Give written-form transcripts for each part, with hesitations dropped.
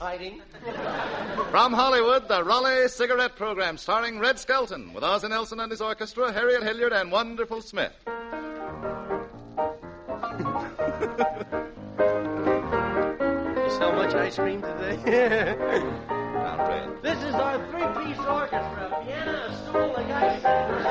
exciting. From Hollywood, the Raleigh Cigarette Program, starring Red Skelton, with Ozzie Nelson and his orchestra, Harriet Hilliard, and Wonderful Smith. You sell much ice cream today? Not bad. This is our three-piece orchestra. Piano, a stool, and ice cream.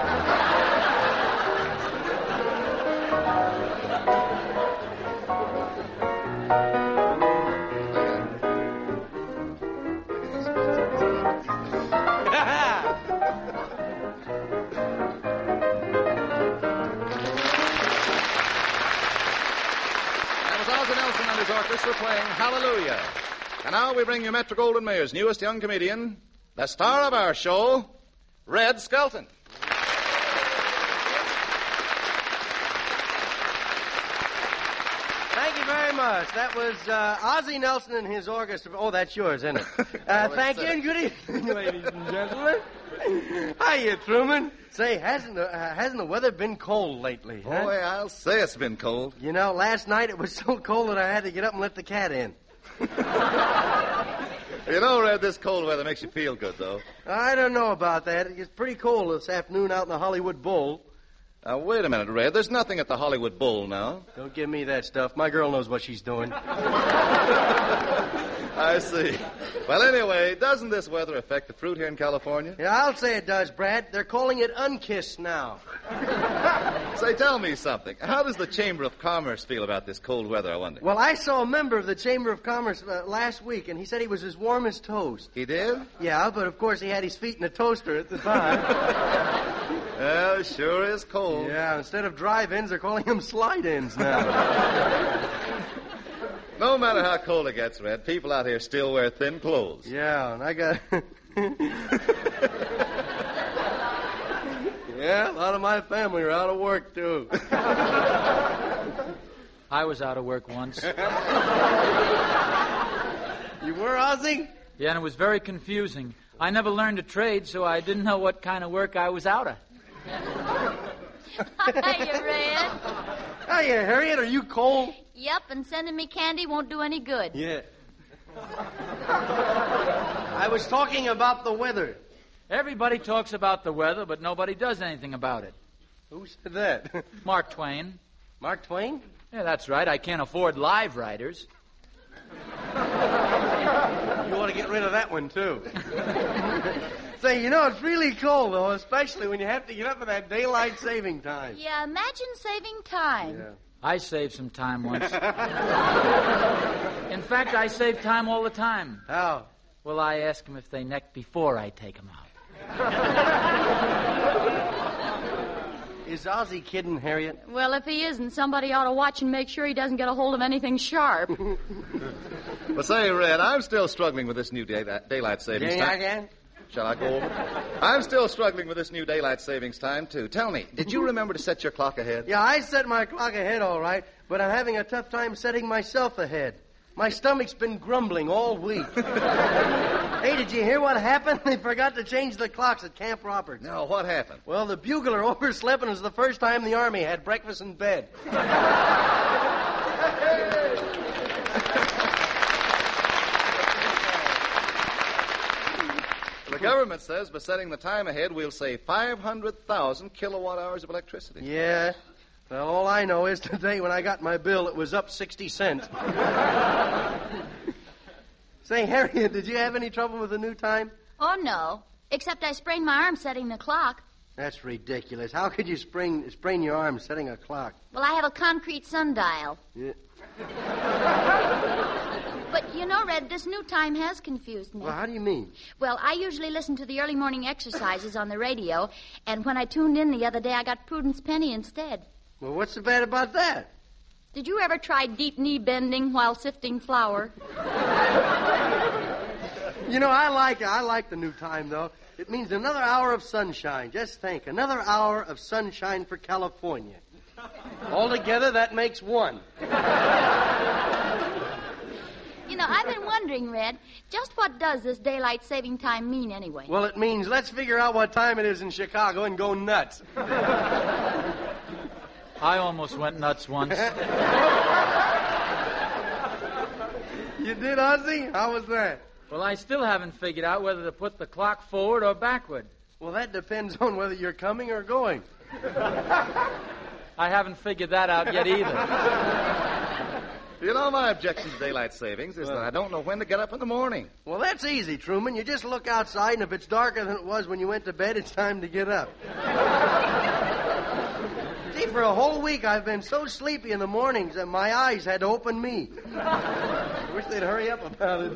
Orchestra playing Hallelujah. And now we bring you Metro-Goldwyn-Mayer's newest young comedian, the star of our show, Red Skelton. Thank you very much. That was Ozzie Nelson and his orchestra. Oh, that's yours, isn't it? Thank you, and good evening, ladies and gentlemen. Hiya, Truman. Say, hasn't the weather been cold lately? Huh? Boy, I'll say it's been cold. You know, last night it was so cold that I had to get up and let the cat in. You know, Red, this cold weather makes you feel good, though. I don't know about that. It's pretty cold this afternoon out in the Hollywood Bowl. Wait a minute, Red. There's nothing at the Hollywood Bowl now. Don't give me that stuff. My girl knows what she's doing. I see. Well, anyway, doesn't this weather affect the fruit here in California? Yeah, I'll say it does, Brad. They're calling it unkissed now. Say, tell me something. How does the Chamber of Commerce feel about this cold weather, I wonder? Well, I saw a member of the Chamber of Commerce last week, and he said he was as warm as toast. He did? Yeah, but of course he had his feet in a toaster at the time. Well, sure is cold. Yeah, instead of drive-ins, they're calling them slide-ins now. No matter how cold it gets, Red, people out here still wear thin clothes. Yeah, and I got... Yeah, a lot of my family are out of work, too. I was out of work once. You were, Ozzie? Yeah, and it was very confusing. I never learned a trade, so I didn't know what kind of work I was out of. Hiya, Red. Hiya, Harriet. Are you cold? Yep, and sending me candy won't do any good. Yeah. I was talking about the weather. Everybody talks about the weather, but nobody does anything about it. Who said that? Mark Twain. Mark Twain? Yeah, that's right. I can't afford live writers. You ought to get rid of that one, too. Say, you know, it's really cold, though, especially when you have to get up for that daylight saving time. Yeah, imagine saving time. Yeah. I saved some time once. In fact, I save time all the time. How? Well, I ask them if they neck before I take them out. Is Ozzie kidding, Harriet? Well, if he isn't, somebody ought to watch and make sure he doesn't get a hold of anything sharp. Well, say, Red, I'm still struggling with this new daylight savings time. Again? Shall I go over? I'm still struggling with this new daylight savings time, too. Tell me, did you remember to set your clock ahead? Yeah, I set my clock ahead all right, but I'm having a tough time setting myself ahead. My stomach's been grumbling all week. Hey, did you hear what happened? They forgot to change the clocks at Camp Roberts. No, what happened? Well, the bugler overslept, and it was the first time the Army had breakfast in bed. The government says by setting the time ahead, we'll save 500,000 kilowatt hours of electricity. Yeah. Well, all I know is today when I got my bill, it was up 60 cents. Say, Harriet, did you have any trouble with the new time? Oh, no. Except I sprained my arm setting the clock. That's ridiculous. How could you sprain your arm setting a clock? Well, I have a concrete sundial. Yeah. But, you know, Red, this new time has confused me. Well, how do you mean? Well, I usually listen to the early morning exercises on the radio, and when I tuned in the other day, I got Prudence Penny instead. Well, what's so bad about that? Did you ever try deep knee bending while sifting flour? You know, I like the new time, though. It means another hour of sunshine. Just think, another hour of sunshine for California. Altogether, that makes one. You know, I've been wondering, Red, just what does this daylight saving time mean anyway? Well, it means let's figure out what time it is in Chicago and go nuts. I almost went nuts once. You did, Ozzie? How was that? Well, I still haven't figured out whether to put the clock forward or backward. Well, that depends on whether you're coming or going. I haven't figured that out yet either. You know, my objection to daylight savings is that I don't know when to get up in the morning. Well, that's easy, Truman. You just look outside, and if it's darker than it was when you went to bed, it's time to get up. See, for a whole week, I've been so sleepy in the mornings that my eyes had to open me. I wish they'd hurry up about it.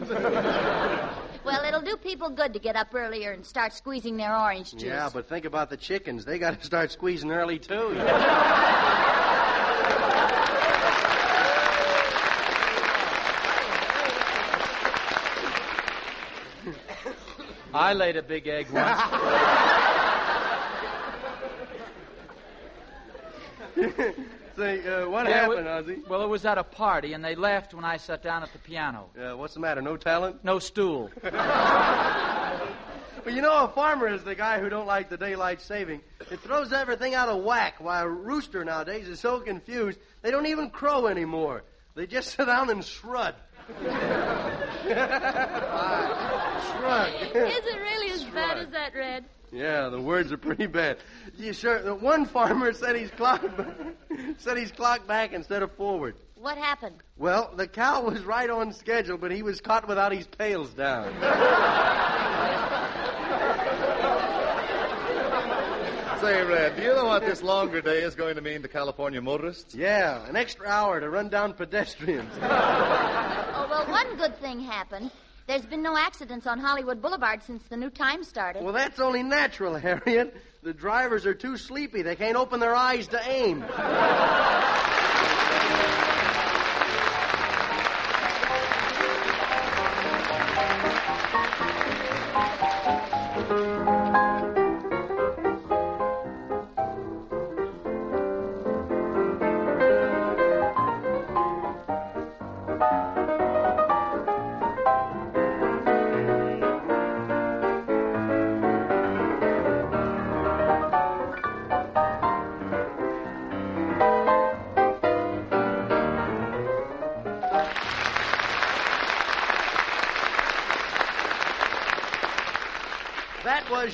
Well, it'll do people good to get up earlier and start squeezing their orange juice. Yeah, but think about the chickens. They got to start squeezing early, too. I laid a big egg once. Say, what happened, Ozzie? Well, it was at a party, and they laughed when I sat down at the piano. What's the matter? No talent? No stool. Well, you know, a farmer is the guy who don't like the daylight saving. It throws everything out of whack. Why, a rooster nowadays is so confused, they don't even crow anymore. They just sit down and shrug. Shrug. Is it really as bad as that, Red? Yeah, the words are pretty bad. You sure? One farmer said he's clocked back, instead of forward. What happened? Well, the cow was right on schedule, but he was caught without his pails down. Say, Red, do you know what this longer day is going to mean to California motorists? Yeah, an extra hour to run down pedestrians. Oh, well, one good thing happened. There's been no accidents on Hollywood Boulevard since the new time started. Well, that's only natural, Harriet. The drivers are too sleepy. They can't open their eyes to aim.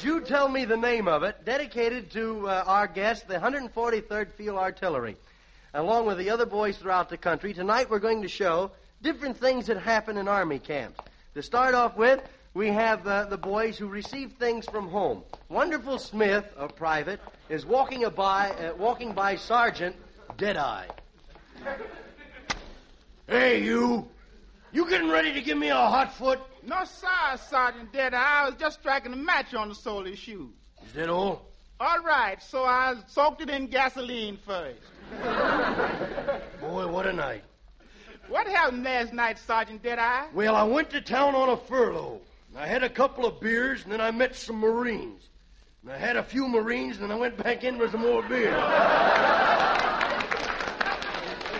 You tell me the name of it, dedicated to our guest, the 143rd Field Artillery. Along with the other boys throughout the country, tonight we're going to show different things that happen in Army camps. To start off with, we have the boys who receive things from home. Wonderful Smith, a private, is walking by Sergeant Deadeye. Hey, you! You getting ready to give me a hot foot? No, sir, Sergeant Deadeye. I was just striking a match on the sole of his shoes. Is that all? All right, so I soaked it in gasoline first. Boy, what a night. What happened last night, Sergeant Deadeye? Well, I went to town on a furlough. I had a couple of beers, and then I met some Marines. And I had a few Marines, and then I went back in for some more beer.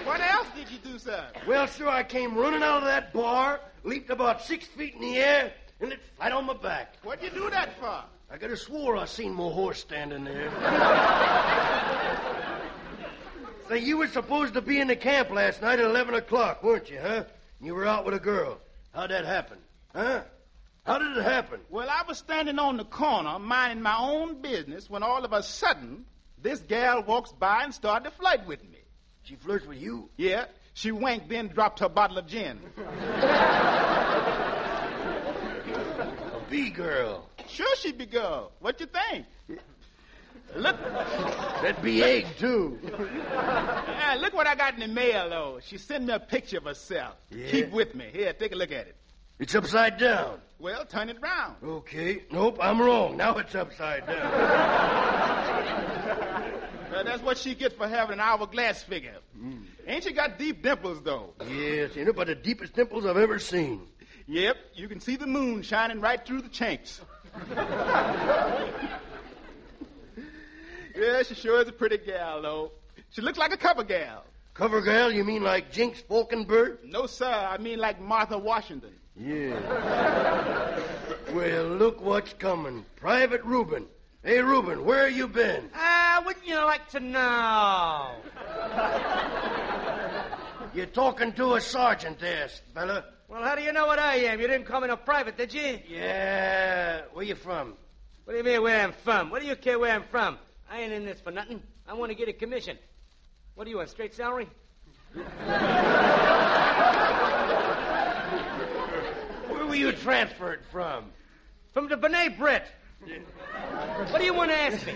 What else did you do, sir? Well, sir, I came running out of that bar, leaped about 6 feet in the air, and it flat on my back. What'd you do that for? I could have swore I seen my horse standing there. Say, you were supposed to be in the camp last night at 11 o'clock, weren't you, huh? You were out with a girl. How'd that happen? Huh? How did it happen? Well, I was standing on the corner, minding my own business, when all of a sudden, this gal walks by and started to flirt with me. She flirts with you? Yeah. She wanked, then dropped her bottle of gin. A B-girl. Sure she be girl. What you think? Look. That be egg, too. Yeah, look what I got in the mail, though. She sent me a picture of herself. Yeah. Keep with me. Here, take a look at it. It's upside down. Well, turn it round. Okay. Nope, I'm wrong. Now it's upside down. Well, that's what she gets for having an hourglass figure. Mm. Ain't she got deep dimples, though? Yes, ain't about the deepest dimples I've ever seen. Yep, you can see the moon shining right through the chinks. Yeah, she sure is a pretty gal, though. She looks like a cover gal. Cover gal? You mean like Jinx Falkenberg? No, sir. I mean like Martha Washington. Yeah. Well, look what's coming. Private Reuben. Hey, Reuben, where have you been? Wouldn't you like to know? You're talking to a sergeant there, fella. Well, how do you know what I am? You didn't come in a private, did you? Yeah. Where you from? What do you mean, where I'm from? What do you care where I'm from? I ain't in this for nothing. I want to get a commission. What do you want, straight salary? Where were you transferred from? From the B'nai B'rith. What do you want to ask me?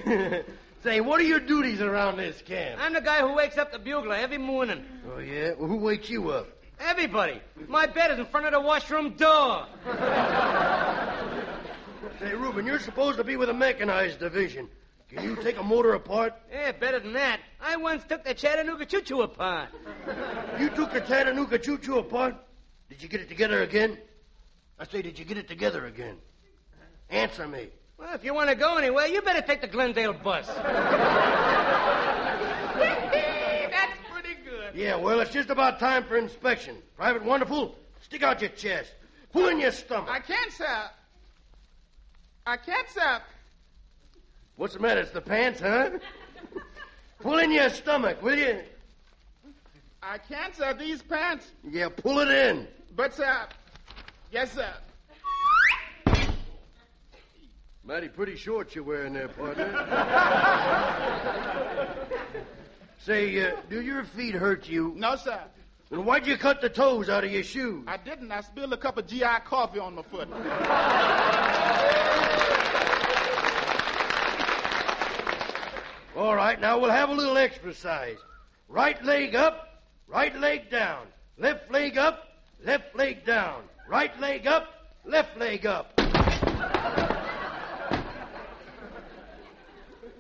Say, what are your duties around this camp? I'm the guy who wakes up the bugler every morning. Oh, yeah? Well, who wakes you up? Everybody. My bed is in front of the washroom door. Say, Reuben, you're supposed to be with a mechanized division. Can you take a motor apart? Yeah, better than that. I once took the Chattanooga choo-choo apart. You took the Chattanooga choo-choo apart? Did you get it together again? I say, did you get it together again? Answer me. Well, if you want to go anywhere, you better take the Glendale bus. That's pretty good. Yeah, well, it's just about time for inspection. Private Wonderful, stick out your chest. Pull in your stomach. I can't, sir. I can't, sir. What's the matter? It's the pants, huh? Pull in your stomach, will you? I can't, sir. These pants. Yeah, pull it in. But, sir. Yes, sir. Mighty pretty shorts you're wearing there, partner. Say, do your feet hurt you? No, sir. Then why'd you cut the toes out of your shoes? I didn't. I spilled a cup of G.I. coffee on my foot. All right, now we'll have a little exercise. Right leg up, right leg down. Left leg up, left leg down. Right leg up, left leg up.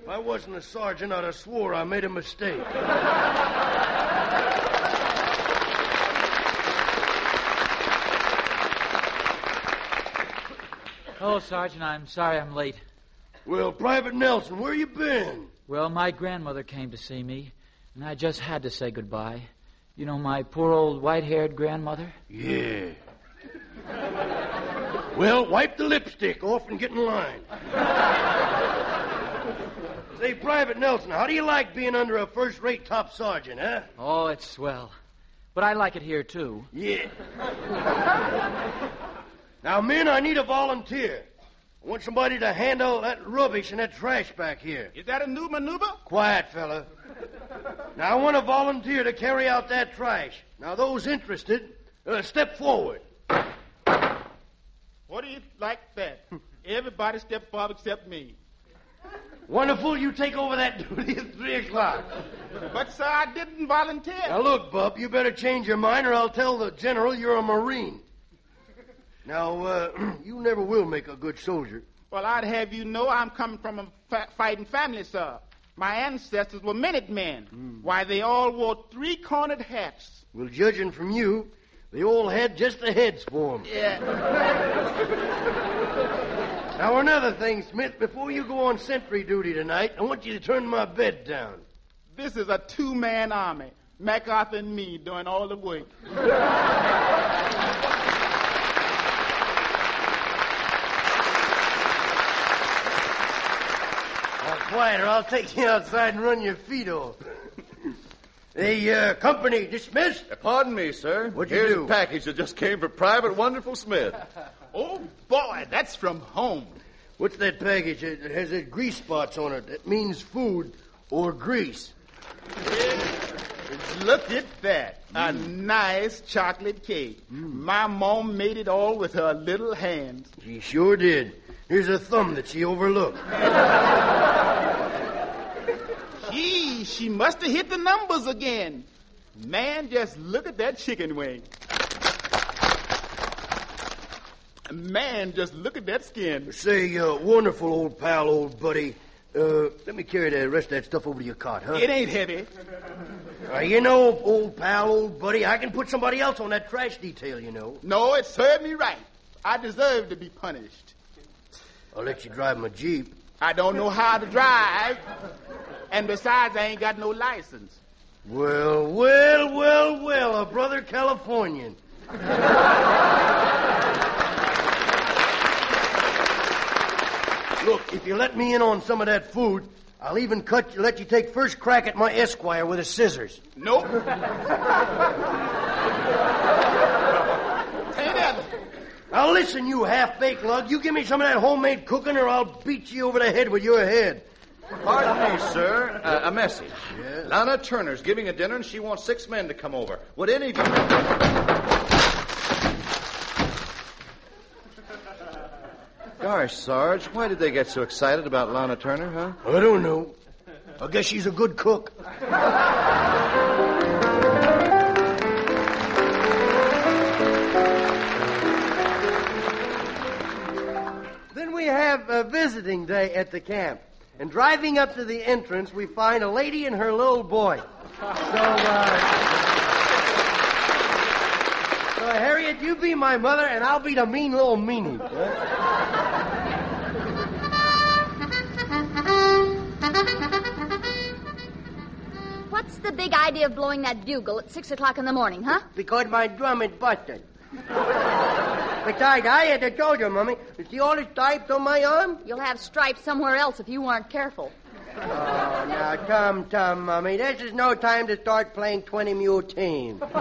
If I wasn't a sergeant, I'd have swore I made a mistake. Oh, Sergeant, I'm sorry I'm late. Well, Private Nelson, where you been? Well, my grandmother came to see me, and I just had to say goodbye. You know, my poor old white-haired grandmother? Yeah. Well, wipe the lipstick off and get in line. Say, Private Nelson, how do you like being under a first-rate top sergeant, huh? Oh, it's swell. But I like it here, too. Yeah. Now, men, I need a volunteer. I want somebody to handle that rubbish and that trash back here. Is that a new maneuver? Quiet, fella. Now, I want a volunteer to carry out that trash. Now, those interested, step forward. What do you like that? Everybody step forward except me. Wonderful, you take over that duty at 3 o'clock. But, sir, I didn't volunteer. Now, look, Bub, you better change your mind or I'll tell the general you're a Marine. Now, you never will make a good soldier. Well, I'd have you know I'm coming from a fighting family, sir. My ancestors were Minutemen. Why, they all wore three-cornered hats. Well, judging from you, they all had just the heads for them. Yeah. Now, another thing, Smith, before you go on sentry duty tonight, I want you to turn my bed down. This is a two-man army. MacArthur and me doing all the work. Now, quiet, or I'll take you outside and run your feet off. The company dismissed. Pardon me, sir. Here's a package that just came for Private Wonderful Smith. Oh, boy, that's from home. What's that package? It has grease spots on it. It means food or grease. Look at that. A nice chocolate cake. My mom made it all with her little hands. She sure did. Here's a thumb that she overlooked. Gee, she must have hit the numbers again. Man, just look at that chicken wing. Man, just look at that skin. Say, wonderful old pal, old buddy. Let me carry the rest of that stuff over to your cot, huh? It ain't heavy. You know, old pal, old buddy, I can put somebody else on that trash detail, you know. No, it served me right. I deserve to be punished. I'll let you drive my Jeep. I don't know how to drive. And besides, I ain't got no license. Well, well, well, well, a brother Californian. Look, if you let me in on some of that food, I'll even let you take first crack at my Esquire with a scissors. Nope. did. Now listen, you half-baked lug. You give me some of that homemade cooking or I'll beat you over the head with your head. Pardon me, sir. A message. Yes. Lana Turner's giving a dinner and she wants 6 men to come over. Would any of you... Gosh, Sarge, why did they get so excited about Lana Turner, huh? I don't know. I guess she's a good cook. Then we have a visiting day at the camp. And driving up to the entrance, we find a lady and her little boy. So Harriet, you be my mother, and I'll be the mean little meanie. What's the big idea of blowing that bugle at 6 o'clock in the morning, huh? Because my drum is busted. Besides, I had to told you, Mommy. You see all the stripes on my arm? You'll have stripes somewhere else if you aren't careful. Oh, now, come, Mommy. This is no time to start playing 20 Mule Team. Well,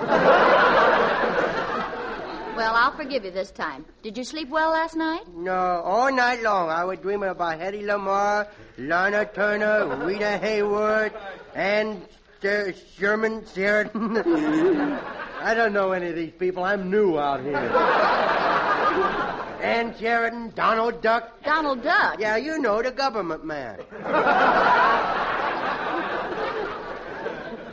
I'll forgive you this time. Did you sleep well last night? No, all night long. I was dreaming about Hedy Lamarr, Lana Turner, Rita Hayworth, and Sherman Sheridan. I don't know any of these people. I'm new out here. Ann Sheridan, Donald Duck. Donald Duck? Yeah, you know, the government man.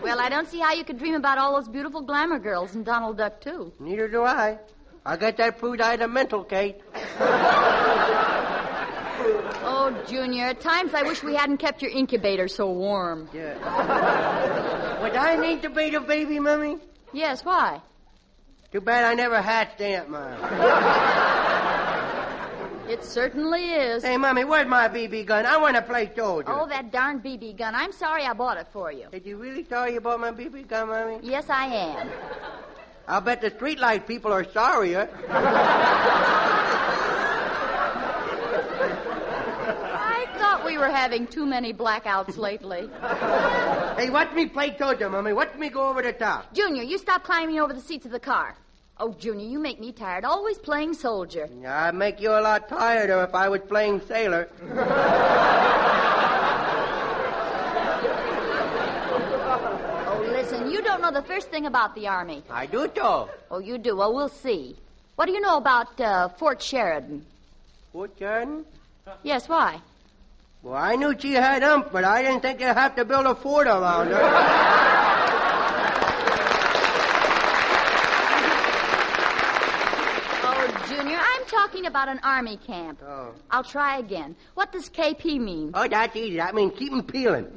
Well, I don't see how you could dream about all those beautiful glamour girls and Donald Duck, too. Neither do I. I got that food item mental, Kate. Oh, Junior, at times I wish we hadn't kept your incubator so warm. Yeah. Would I need to be the baby, Mommy? Yes, why? Too bad I never hatched Aunt Mom. It certainly is. Hey, Mommy, where's my BB gun? I want to play soldier. Oh, that darn BB gun. I'm sorry I bought it for you. Did you really sorry you bought my BB gun, Mommy? Yes, I am. I'll bet the streetlight people are sorrier. We were having too many blackouts lately. Hey, watch me play soldier, Mommy. Watch me go over the top. Junior, you stop climbing over the seats of the car. Oh, Junior, you make me tired. Always playing soldier. I'd make you a lot tireder if I was playing sailor. Oh, listen, you don't know the first thing about the Army. I do, too. Oh, you do? Well, we'll see. What do you know about Fort Sheridan? Fort Sheridan? Yes, why? Well, I knew she had ump, but I didn't think you'd have to build a fort around her. Oh, Junior, I'm talking about an Army camp. Oh. I'll try again. What does KP mean? Oh, that's easy. That means keep 'em peeling.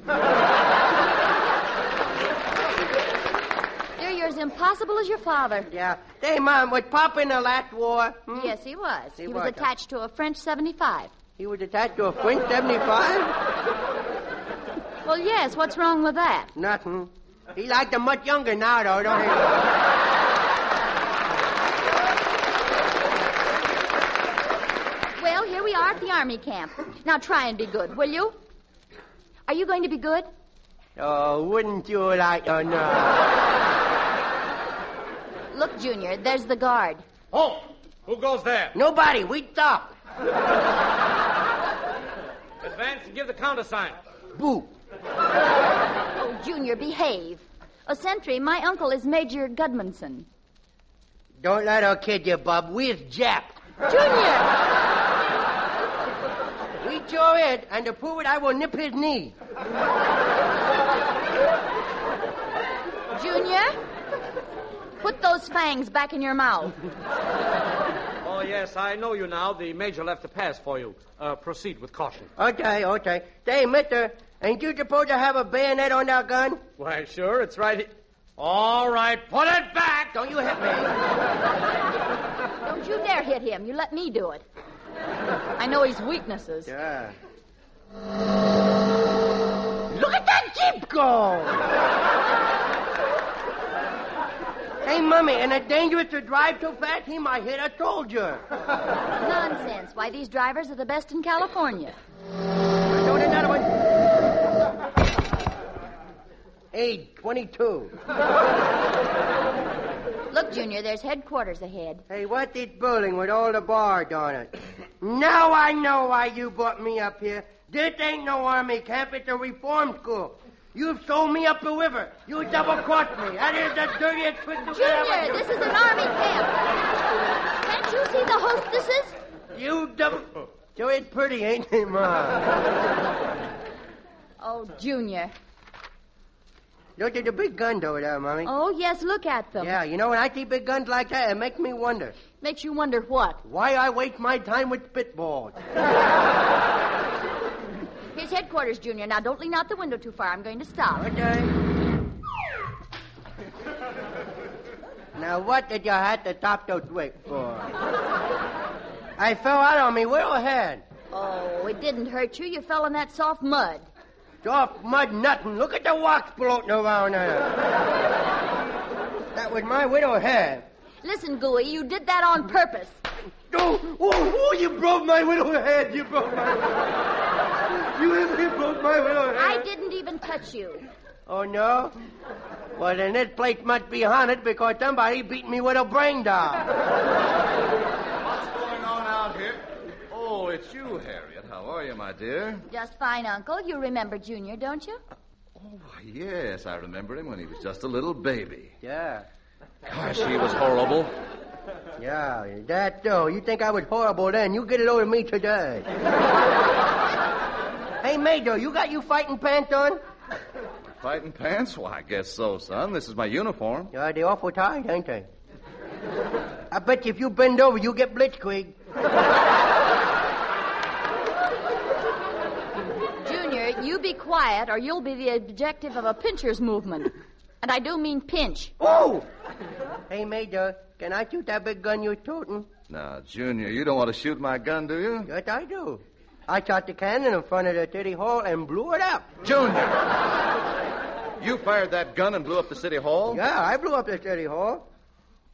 You're as impossible as your father. Yeah. Hey, Mom, was Pop in the last war? Hmm? Yes, he was. He was attached to a French 75. He was attached to a French 75? Well, yes. What's wrong with that? Nothing. He liked them much younger now, though, don't he? Well, here we are at the Army camp. Now try and be good, will you? Are you going to be good? Oh, wouldn't you like to know? Look, Junior, there's the guard. Oh, who goes there? Nobody. We stop. Advance and give the countersign. Boo. Oh, Junior, behave. A sentry, my uncle is Major Gudmundson. Don't let her kid you, Bob. We're Jap. Junior! We sure it, and to prove it, I will nip his knee. Junior, put those fangs back in your mouth. Oh, yes, I know you now. The Major left a pass for you. Proceed with caution. Okay. Say, mister, ain't you supposed to have a bayonet on that gun? Why, sure, it's right here. All right, put it back. Don't you hit me. Don't you dare hit him. You let me do it. I know his weaknesses. Yeah. Look at that jeep go! Hey, Mummy, and it's dangerous to drive too fast. He might hit a soldier. Nonsense. Why, these drivers are the best in California. Don't hit another one. Hey, 22. Look, Junior. There's headquarters ahead. Hey, what this building with all the bars on it? Now I know why you brought me up here. This ain't no army camp. It's a reform school. You've sold me up the river. You double-crossed me. That is the dirtiest trick you could ever do. Junior, this is an army camp. Can't you see the hostesses? You double... So it's pretty, ain't it, Ma? Oh, Junior. Look at the big guns over there, Mommy. Oh, yes, look at them. Yeah, you know, when I see big guns like that, it makes me wonder. Makes you wonder what? Why I waste my time with spitballs. Here's headquarters, Junior. Now, don't lean out the window too far. I'm going to stop. Okay. Now, what did you have to top those wigs for? I fell out on me little head. Oh, it didn't hurt you. You fell in that soft mud. Soft mud nothing. Look at the wax floating around there. That was my widow hair. Listen, Gooey, you did that on purpose. Oh, you broke my widow head. You broke my You broke my widow head. I didn't even touch you. Oh, no? Well, then this place must be haunted because somebody beat me with a brain doll. What's going on out here? Oh, it's you, Harriet. How are you, my dear? Just fine, Uncle. You remember Junior, don't you? Oh, yes. I remember him when he was just a little baby. Yeah. Gosh, he was horrible. Yeah, that though. You think I was horrible then. You get it over me today. Hey, Major, you got your fighting pants on? Fighting pants? Well, I guess so, son. This is my uniform. Yeah, they're awful tight, ain't they? I bet you if you bend over, you get blitzkrieg. Junior, you be quiet or you'll be the objective of a pincher's movement. And I do mean pinch. Oh! Hey, Major, can I shoot that big gun you're shooting? Now, Junior, you don't want to shoot my gun, do you? Yes, I do. I shot the cannon in front of the city hall and blew it up. Junior! You fired that gun and blew up the city hall? Yeah, I blew up the city hall.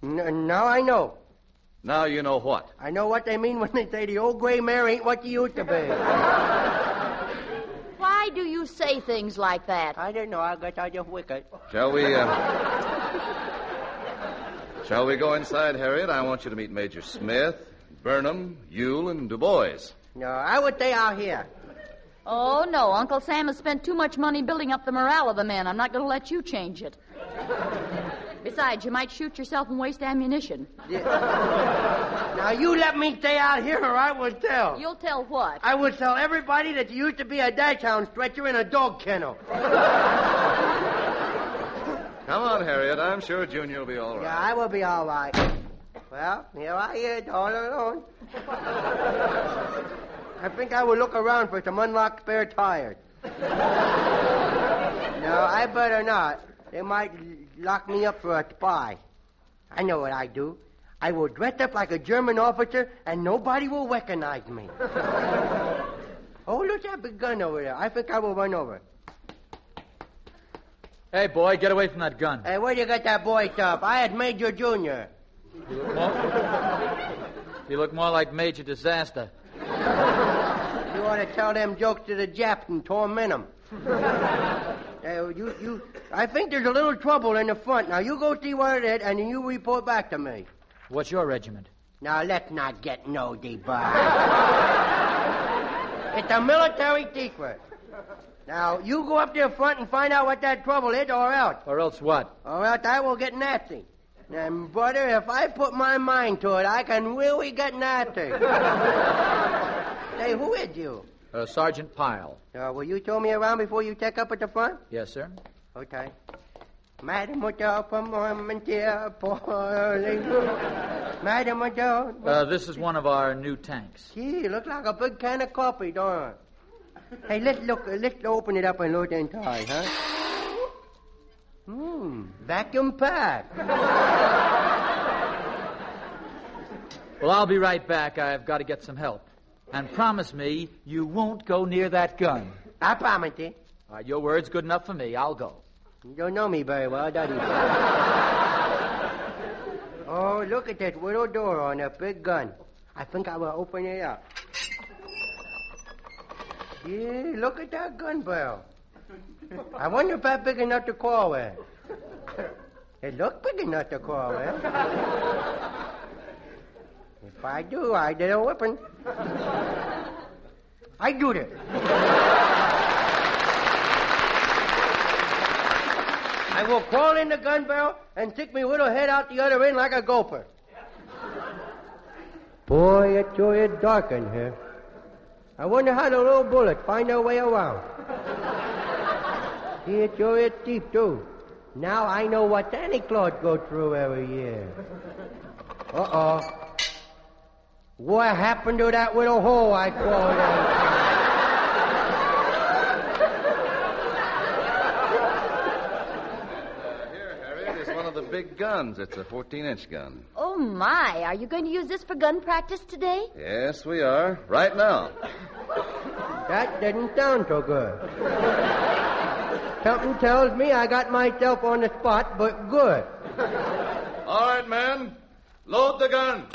Now I know. Now you know what? I know what they mean when they say the old gray mare ain't what you used to be. Why do you say things like that? I don't know. I guess I just wicked. Shall we, Shall we go inside, Harriet? I want you to meet Major Smith, Burnham, Yule, and Du Bois. No, I would stay out here. Oh, no. Uncle Sam has spent too much money building up the morale of the men. I'm not going to let you change it. Besides, you might shoot yourself and waste ammunition. Yeah. Now, you let me stay out here or I will tell. You'll tell what? I will tell everybody that you used to be a dachshund stretcher in a dog kennel. Come on, Harriet. I'm sure Junior will be all right. Yeah, I will be all right. Well, here I is, all alone. I think I will look around for some unlocked spare tires. No, I better not. They might lock me up for a spy. I know what I do. I will dress up like a German officer, and nobody will recognize me. Oh, look at that gun over there. I think I will run over. Hey, boy, get away from that gun. Hey, where do you get that boy stuff? I had Major Junior. You look more like Major Disaster. You ought to tell them jokes to the Japs and torment them. I think there's a little trouble in the front. Now, you go see what it is, and then you report back to me. What's your regiment? Now, let's not get nosy. It's a military secret. Now, you go up to the front and find out what that trouble is, or else. Or else what? Or else I will get nasty. And, brother, if I put my mind to it, I can really get nasty. Say, who is you? Sergeant Pyle. Will you show me around before you check up at the front? Yes, sir. Okay. This is one of our new tanks. Gee, looks like a big can of coffee, don't it? Hey, let's open it up and look inside, huh? Vacuum pack. Well, I'll be right back. I've got to get some help. And promise me you won't go near that gun. I promise you. All right, your word's good enough for me. I'll go. You don't know me very well, do you? Oh, look at that little door on that big gun. I think I will open it up. Yeah, look at that gun barrel. I wonder if that's big enough to crawl with. It looked big enough to call in. If I do, I did a whipping. I do it. I will crawl in the gun barrel and stick me little head out the other end like a gopher. Boy, it sure is dark in here. I wonder how the little bullets find their way around. See, it sure is deep, too. Now I know what Santa Claus goes through every year. Uh-oh. What happened to that little hole I crawled in? Here, Harriet, it's one of the big guns. It's a 14-inch gun. Oh, my. Are you going to use this for gun practice today? Yes, we are. Right now. That didn't sound so good. Something tells me I got myself on the spot, but good. All right, men. Load the gun.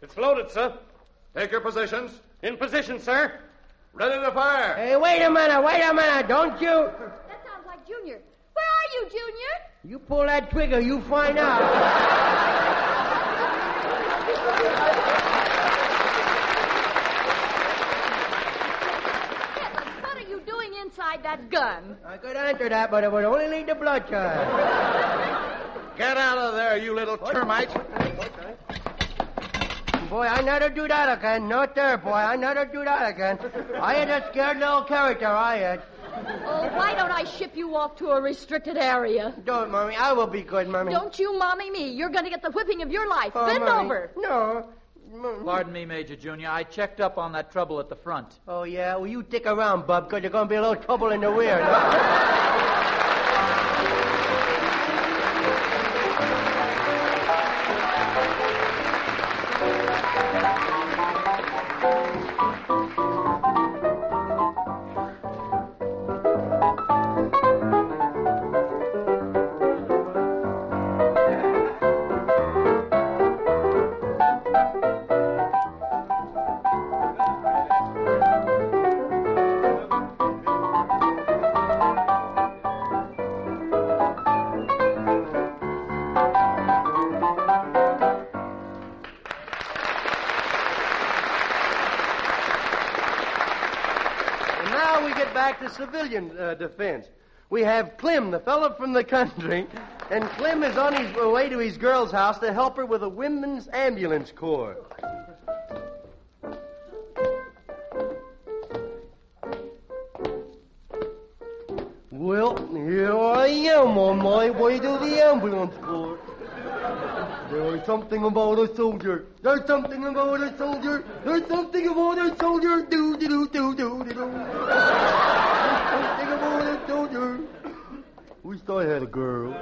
It's loaded, sir. Take your positions. In position, sir. Ready to fire. Hey, wait a minute. Don't you... That sounds like Junior. Where are you, Junior? You pull that trigger, you find out. Inside that gun. I could answer that, but it would only lead to bloodshed. Get out of there, you little termite. Boy, I never do that again. No, sir, boy, I never do that again. I ain't a scared little character, I ain't. Oh, why don't I ship you off to a restricted area? Don't, Mommy. I will be good, Mommy. Don't you mommy me. You're going to get the whipping of your life. Oh, bend Mommy. Over. No. Pardon me, Major Junior. I checked up on that trouble at the front. Oh, yeah? Well, you stick around, bub, because you're going to be a little trouble in the rear. No? Civilian defense. We have Clem, the fellow from the country, and Clem is on his way to his girl's house to help her with a women's ambulance corps. Well, here I am on my way to the ambulance corps. There's something about a soldier. Do do do do do. Wish I had a girl.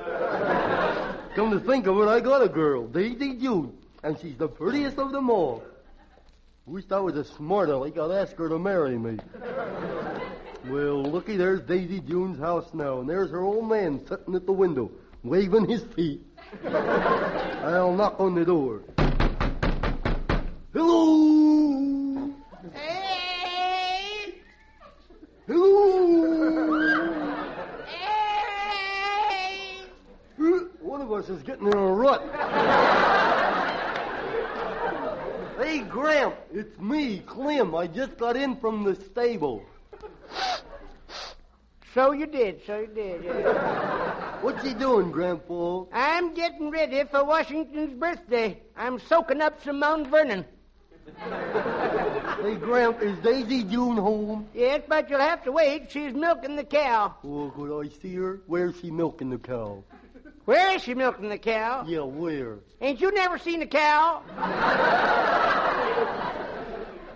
Come to think of it, I got a girl, Daisy June, and she's the prettiest of them all. Wish I was a smart aleck. I'd ask her to marry me. Well, looky, there's Daisy June's house now, and there's her old man sitting at the window, waving his feet. I'll knock on the door. Hello! Hey! Hello! One of us is getting in a rut. Hey, Gramp, it's me, Clem. I just got in from the stable. So you did. What's he doing, Grandpa? I'm getting ready for Washington's birthday. I'm soaking up some Mount Vernon. Hey, Gramp, is Daisy June home? Yes, but you'll have to wait. She's milking the cow. Oh, could I see her? Where's she milking the cow? Where is she milking the cow? Yeah, where? Ain't you never seen a cow?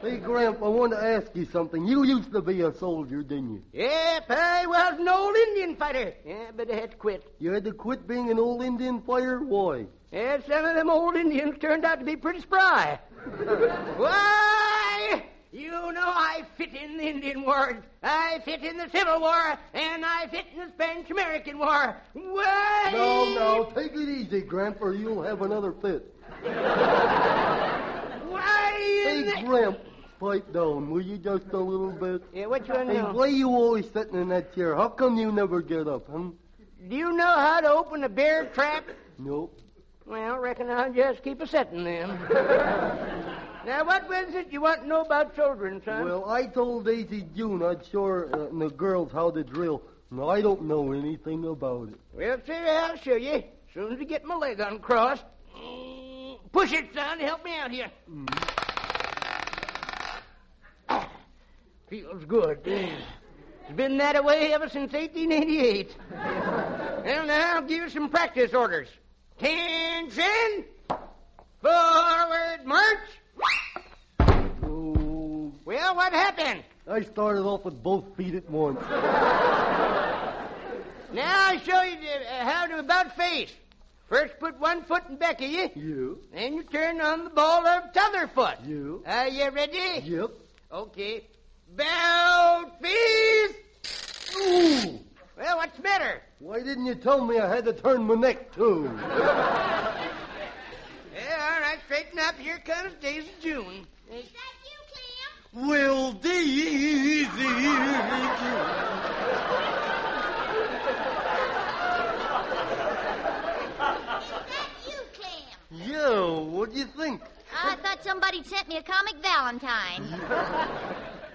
Hey, Gramp, I want to ask you something. You used to be a soldier, didn't you? Yep, I was an old Indian fighter. Yeah, but I had to quit. You had to quit being an old Indian fighter? Why? Yeah, some of them old Indians turned out to be pretty spry. Why? You know I fit in the Indian Wars, I fit in the Civil War, and I fit in the Spanish-American War. Why? No, take it easy, Gramp, or you'll have another fit. Why? Hey, Gramp, pipe down, will you just a little bit? Yeah, what you want to know? Hey, why you always sitting in that chair? How come you never get up, huh? Do you know how to open a bear trap? Nope. Well, I reckon I'll just keep a-setting then. Now, what was it you want to know about children, son? Well, I told Daisy June I'd show her, the girls how to drill. No, I don't know anything about it. Well, see, I'll show you. Soon as I get my leg uncrossed. Push it, son. Help me out here. Mm. Feels good. It's been that way ever since 1888. Well, now I'll give you some practice orders. Attention! Forward march! Oh. Well, what happened? I started off with both feet at once. Now I'll show you how to about face. First, put one foot in back of you. You. Then you turn on the ball of t'other foot. You. Are you ready? Yep. Okay. About face. Ooh. Well, what's better? Why didn't you tell me I had to turn my neck, too? Yeah, all right, straighten up. Here comes Daisy June. Is that you, Clem? Well, Daisy June. Yo, what do you think? I thought somebody sent me a comic Valentine.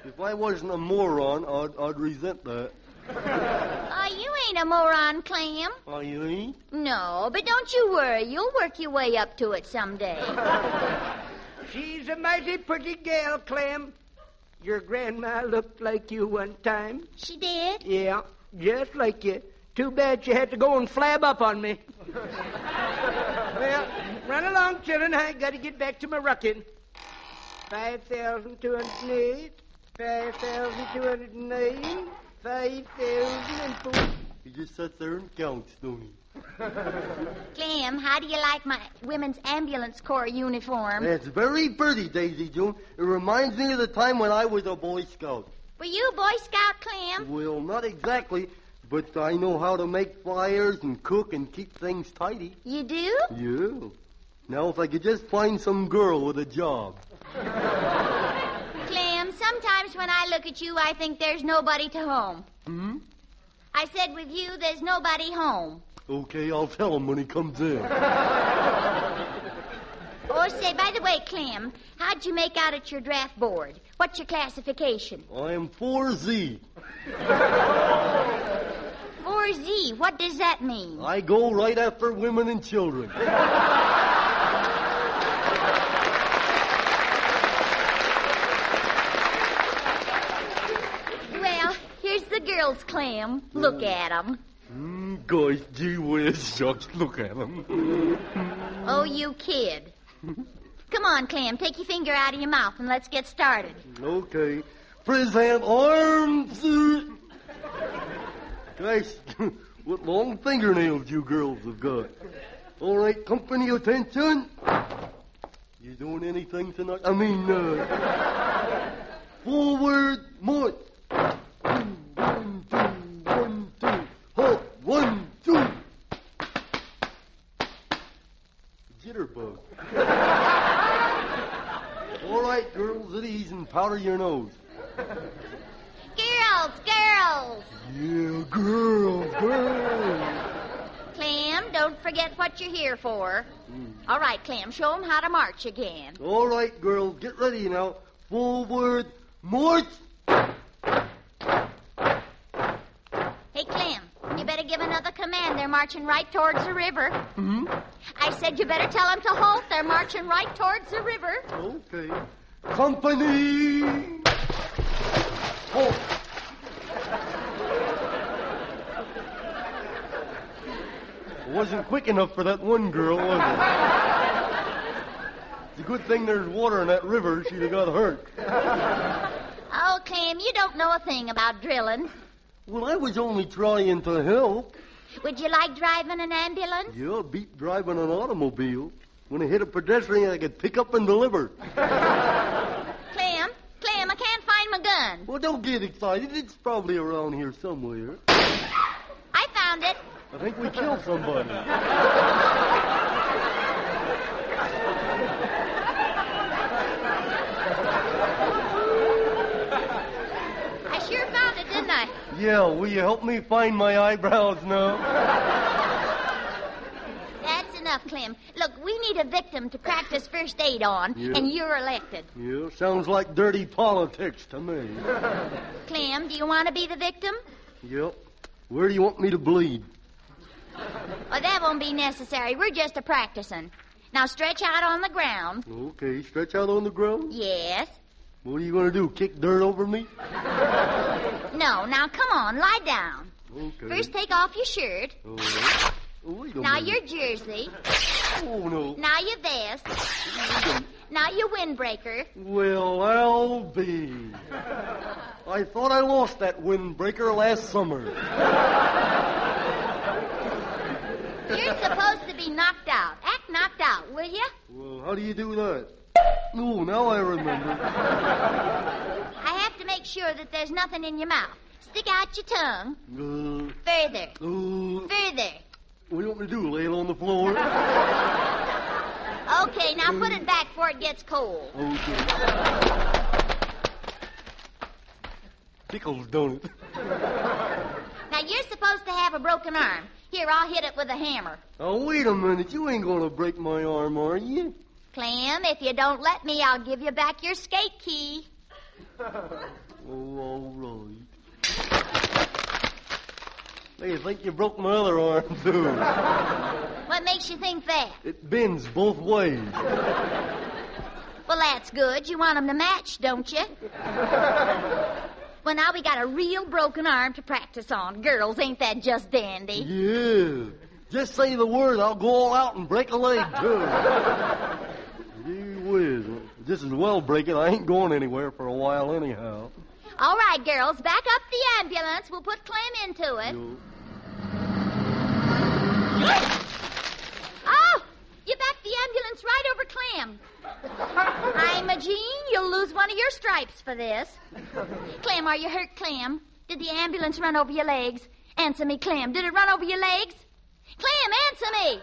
If I wasn't a moron, I'd resent that. You ain't a moron, Clem. Oh, you ain't? No, but don't you worry. You'll work your way up to it someday. She's a mighty pretty gal, Clem. Your grandma looked like you one time. She did? Yeah, just like you. Too bad she had to go and flab up on me. Well, run along, children. I got to get back to my rucking. 5,208, 5,209, 5,004. He just sits there and counts, don't he? Clem, how do you like my women's ambulance corps uniform? It's very pretty, Daisy June. It reminds me of the time when I was a Boy Scout. Were you a Boy Scout, Clem? Well, not exactly. But I know how to make flyers and cook and keep things tidy. You do? Yeah. Now, if I could just find some girl with a job. Clem, sometimes when I look at you, I think there's nobody to home. Hmm? I said with you, there's nobody home. Okay, I'll tell him when he comes in. Oh, say, by the way, Clem, how'd you make out at your draft board? What's your classification? I am 4Z. 4Z, what does that mean? I go right after women and children. Well, here's the girls, Clem. Look at them. Gosh, gee whiz, shucks, look at them. Oh, you kid. Come on, Clem, take your finger out of your mouth and let's get started. Okay. Present arms... Nice. What long fingernails you girls have got. All right, company attention. You doing anything tonight? I mean, forward march. 1, 2, 1, 2. Halt. 1, 2. Jitterbug. All right, girls, at ease and powder your nose. Girls. Yeah, girls. Clem, don't forget what you're here for. All right, Clem, show them how to march again. All right, girls, get ready now. Forward, march. Hey, Clem, you better give another command. They're marching right towards the river. Hmm? I said you better tell them to halt. They're marching right towards the river. Okay. Company. Halt. Wasn't quick enough for that one girl, was it? It's a good thing there's water in that river. She'd have got hurt. Oh, Clem, you don't know a thing about drilling. Well, I was only trying to help. Would you like driving an ambulance? Yeah, beat driving an automobile. When I hit a pedestrian, I could pick up and deliver. Clem, I can't find my gun. Well, don't get excited. It's probably around here somewhere. I found it. I think we killed somebody. I sure found it, didn't I? Yeah, will you help me find my eyebrows now? That's enough, Clem. Look, we need a victim to practice first aid on, and you're elected. Yeah, sounds like dirty politics to me. Clem, do you want to be the victim? Yep. Where do you want me to bleed? Oh, that won't be necessary. We're just a-practicing. Now, stretch out on the ground. Okay, stretch out on the ground? Yes. What are you going to do, kick dirt over me? No, now, come on, lie down. Okay. First, take off your shirt. All right. Now, your jersey. Oh, no. Now, your vest. Now, your windbreaker. Well, I'll be. I thought I lost that windbreaker last summer. You're supposed to be knocked out. Act knocked out, will you? Well, how do you do that? Oh, now I remember. I have to make sure that there's nothing in your mouth. Stick out your tongue. Further. Further. What do you want me to do, lay it on the floor? Okay, now put it back before it gets cold. Okay. Pickles, don't it? Now, you're supposed to have a broken arm. Here, I'll hit it with a hammer. Oh, wait a minute. You ain't going to break my arm, are you? Clem, if you don't let me, I'll give you back your skate key. Oh, all right. Hey, I think you broke my other arm, too. What makes you think that? It bends both ways. Well, that's good. You want them to match, don't you? Well, now we got a real broken arm to practice on. Girls, ain't that just dandy? Yeah. Just say the word, I'll go all out and break a leg, too. Gee whiz. Just as well break it. I ain't going anywhere for a while anyhow. All right, girls, back up the ambulance. We'll put Clem into it. Oh! You backed the ambulance right over Clem. I'm a Jean. You'll lose one of your stripes for this. Clem, are you hurt, Clem? Did the ambulance run over your legs? Answer me, Clem. Did it run over your legs? Clem, answer me.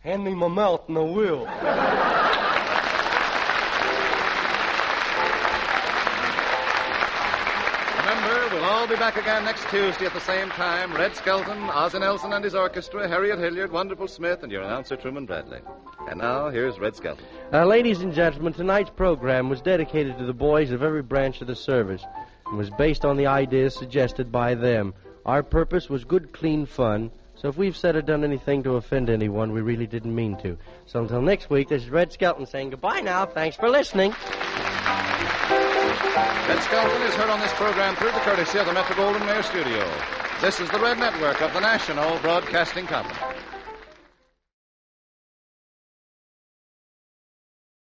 Hand me my mouth and I will. Remember, we'll all be back again next Tuesday at the same time. Red Skelton, Ozzie Nelson and his orchestra, Harriet Hilliard, Wonderful Smith, and your announcer, Truman Bradley. And now, here's Red Skelton. Ladies and gentlemen, tonight's program was dedicated to the boys of every branch of the service and was based on the ideas suggested by them. Our purpose was good, clean fun, so if we've said or done anything to offend anyone, we really didn't mean to. So until next week, this is Red Skelton saying goodbye now. Thanks for listening. Red Skelton is heard on this program through the courtesy of the Metro-Goldwyn-Mayer studio. This is the Red Network of the National Broadcasting Company.